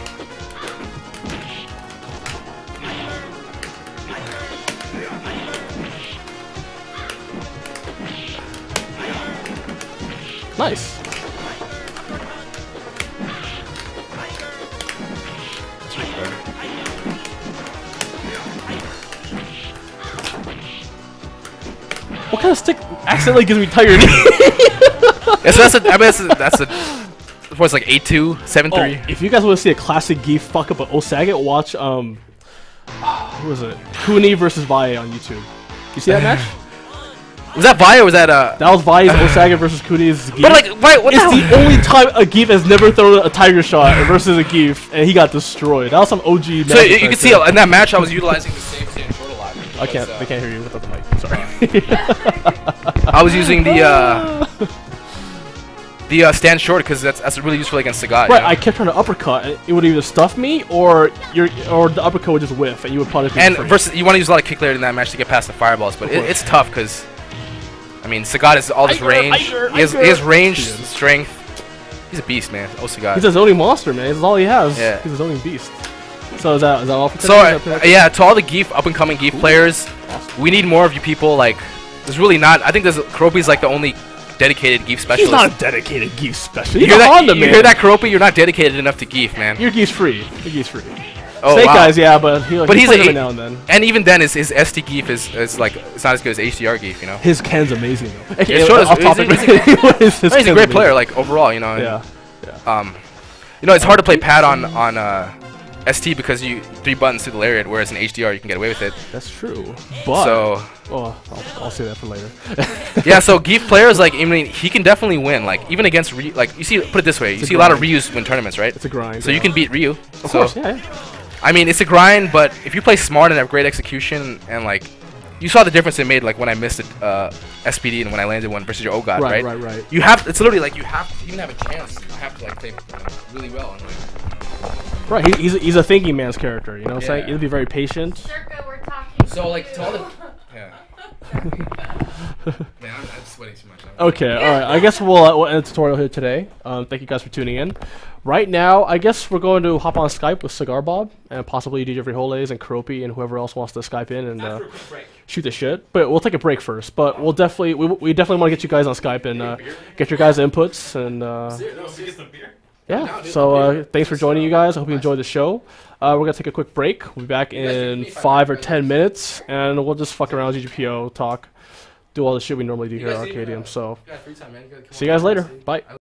Nice. What kind of stick accidentally gives me tired? Yeah, so that's a, I mean, that's a, that's a, what's like eight two, seven three. Oh, if you guys want to see a classic Gi fuck up at O Sagat, watch, um, oh, who was it? Kuni versus Valle on YouTube. You see that match? Was that Valle or was that uh? That was Valle's Osaga versus Kuni's Zangief. But like, why? What it's the, the only time a Zangief has never thrown a tiger shot versus a Zangief, and he got destroyed. That was some O G. So you right can see there. In that match, I was utilizing the safety and short a lot. I can't. Uh, they can't hear you without the mic. Sorry. I was using the uh, the uh, stand short because that's that's really useful against Sagat. Right. You know? I kept trying to uppercut. It, it would either stuff me or your or the uppercut would just whiff, and you would punish me. And versus you want to use a lot of kick clarity in that match to get past the fireballs, but it, it's tough because. I mean, Sagat is all this Iger, range. Iger, Iger. He, has, he has range, Jesus. Strength. He's a beast, man. Oh, Sagat. He's his only monster, man. That's all he has. Yeah. He's his only beast. So is that, is that all for so uh, uh, yeah, to all the Zangief, up-and-coming Zangief players, awesome. We need more of you people. Like, there's really not. I think there's Kuroppi's like the only dedicated Zangief specialist. He's not a dedicated Zangief specialist. You hear that, Honda, you man. Hear that, Kuroppi? You're not dedicated enough to Zangief, man. You're Zangief's free. You're Zangief's free. Oh, Snake wow. guys, yeah, but he like, but he's, he's a, a, now and then. And even then, his his S T Zangief is is like it's not as good as H D R Zangief, you know. His Ken's amazing though. Yeah, yeah, Shotos, off topic. He's, he's, he's, he's a great player, like overall, you know. Yeah. yeah. Um, you know, it's hard to play pad on on uh, S T because you three buttons through the lariat, whereas in H D R you can get away with it. That's true. But so, oh, I'll, I'll say that for later. Yeah, so Zangief players like I mean he can definitely win, like even against Ryu. Like you see, put it this way, it's you see grind. a lot of Ryu's win tournaments, right? It's a grind. So yeah. you can beat Ryu. Of so course, yeah. yeah. I mean, it's a grind, but if you play smart and have great execution, and like, you saw the difference it made, like when I missed it, uh, S P D and when I landed one versus your oh god, right? Right, right, right. You have to, it's literally like you have to even have a chance. You have to like play really well. And, like, right, he, he's a, he's a thinking man's character, you know. What yeah. I'm saying he'll be very patient. Circa, we're talking. So like, to all the yeah. Man, I'm, I'm sweating too much. I'm okay, all right. I guess we'll, uh, we'll end the tutorial here today. Um, thank you guys for tuning in. Right now, I guess we're going to hop on Skype with Cigar Bob and possibly D J Frijoles and Kuroppi and whoever else wants to Skype in and uh, shoot the shit. But we'll take a break first. But we'll definitely we, we definitely want to get you guys on Skype and uh, get your guys' inputs and. Uh, Yeah, so uh, thanks for joining you guys. I hope you enjoyed the show. Uh, we're going to take a quick break. We'll be back in five or ten minutes, and we'll just fuck around with G G P O, talk, do all the shit we normally do here at Arcadium. So, see you guys later. Bye.